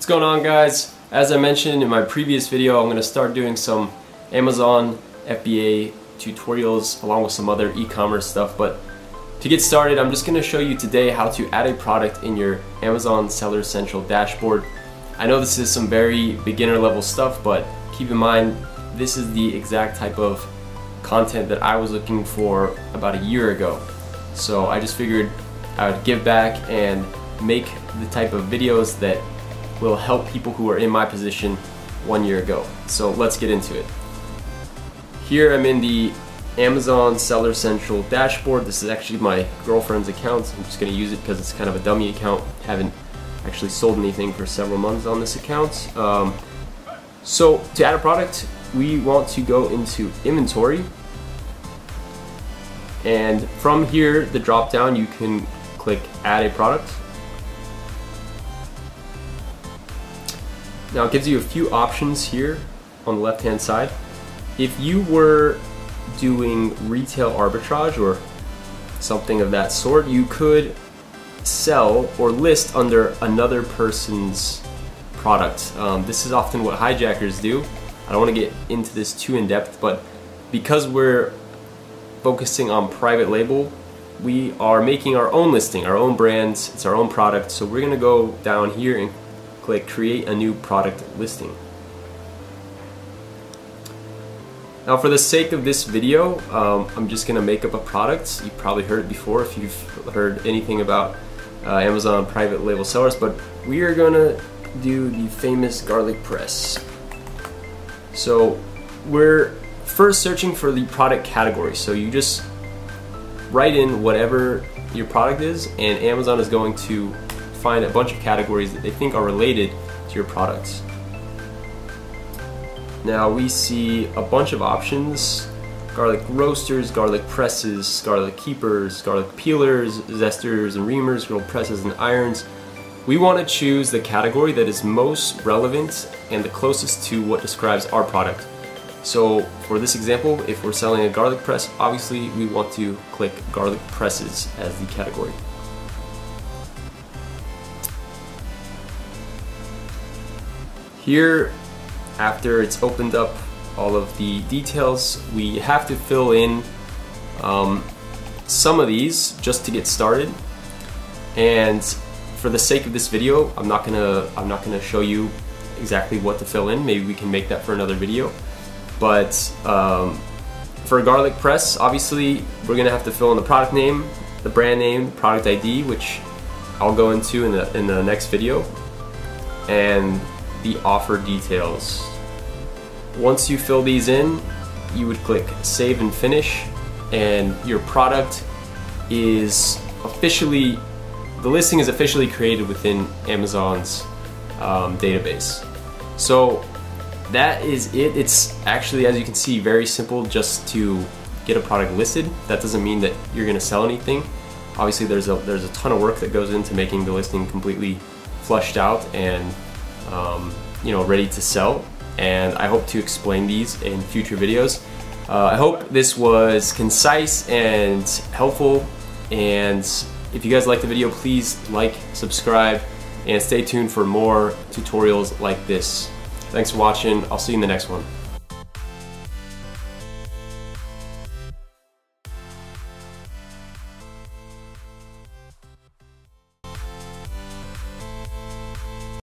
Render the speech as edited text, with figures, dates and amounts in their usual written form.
What's going on, guys? As I mentioned in my previous video, I'm going to start doing some Amazon FBA tutorials along with some other e-commerce stuff, but to get started, I'm just going to show you today how to add a product in your Amazon Seller Central dashboard. I know this is some very beginner level stuff, but keep in mind this is the exact type of content that I was looking for about a year ago. So I just figured I would give back and make the type of videos that will help people who are in my position 1 year ago. So let's get into it. Here I'm in the Amazon Seller Central dashboard. This is actually my girlfriend's account. I'm just going to use it because it's kind of a dummy account. Haven't actually sold anything for several months on this account. So to add a product, we want to go into inventory, and from here, the drop down, you can click add a product. Now it gives you a few options here on the left hand side. If you were doing retail arbitrage or something of that sort, you could sell or list under another person's product. This is often what hijackers do. I don't want to get into this too in depth, but because we're focusing on private label, we are making our own listing, our own brands, it's our own product. So we're going to go down here and click create a new product listing. Now, for the sake of this video, I'm just going to make up a product. You probably heard it before if you've heard anything about Amazon private label sellers, but we are going to do the famous garlic press. So we're first searching for the product category. So you just write in whatever your product is, and Amazon is going to find a bunch of categories that they think are related to your products. Now we see a bunch of options: garlic roasters, garlic presses, garlic keepers, garlic peelers, zesters and reamers, grill presses and irons. We want to choose the category that is most relevant and the closest to what describes our product. So for this example, if we're selling a garlic press, obviously we want to click garlic presses as the category. Here, after it's opened up all of the details, we have to fill in some of these just to get started. And for the sake of this video, I'm not gonna show you exactly what to fill in. Maybe we can make that for another video. But for a garlic press, obviously we're gonna have to fill in the product name, the brand name, the product ID, which I'll go into in the next video, and the offer details. Once you fill these in, you would click save and finish, and your product is officially, the listing is officially created within Amazon's database. So that is it. It's actually, as you can see, very simple just to get a product listed. That doesn't mean that you're going to sell anything. Obviously there's a ton of work that goes into making the listing completely fleshed out and ready to sell, and I hope to explain these in future videos. I hope this was concise and helpful, and if you guys like the video, please like, subscribe, and stay tuned for more tutorials like this. Thanks for watching. I'll see you in the next one.